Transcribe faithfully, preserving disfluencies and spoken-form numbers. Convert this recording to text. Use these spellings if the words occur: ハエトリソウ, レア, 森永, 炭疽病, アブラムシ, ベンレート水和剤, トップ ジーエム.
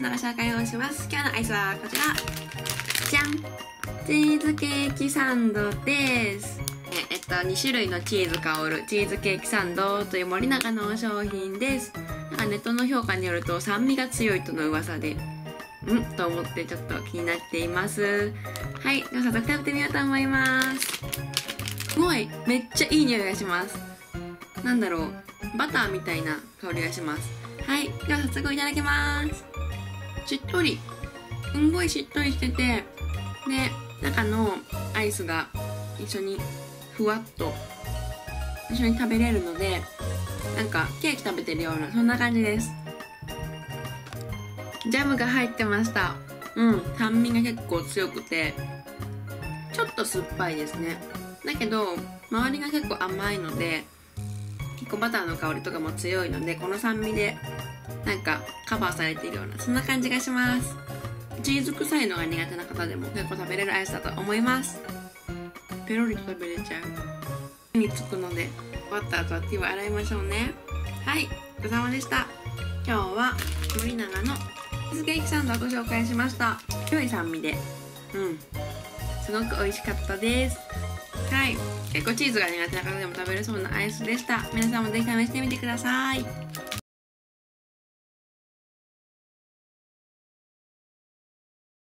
スのご紹介をします。今日のアイスはこちら、じゃん、チーズケーキサンドです。えっとに種類のチーズ香るチーズケーキサンドという森永の商品です。なんかネットの評価によると酸味が強いとの噂で、うんと思ってちょっと気になっています。はい、では早速食べてみようと思います。すごい、めっちゃいい匂いがします。なんだろう、バターみたいな香りがします。はい、では早速いただきます。しっとり、すんごいしっとりしてて、で中のアイスが一緒にふわっと一緒に食べれるので、なんかケーキ食べてるようなそんな感じです。ジャムが入ってました。うん、酸味が結構強くて、ちょっと酸っぱいですね。だけど周りが結構甘いので、結構バターの香りとかも強いので、この酸味でなんかカバーされているようなそんな感じがします。チーズ臭いのが苦手な方でも結構食べれるアイスだと思います。ペロリと食べれちゃう。目につくので終わった後は手を洗いましょうね。はい、ごちそうさまでした。今日は森永のチーズケーキサンドをご紹介しました。良い酸味で、うん、すごく美味しかったです。はい、結構チーズが苦手な方でも食べれそうなアイスでした。皆さんもぜひ試してみてください。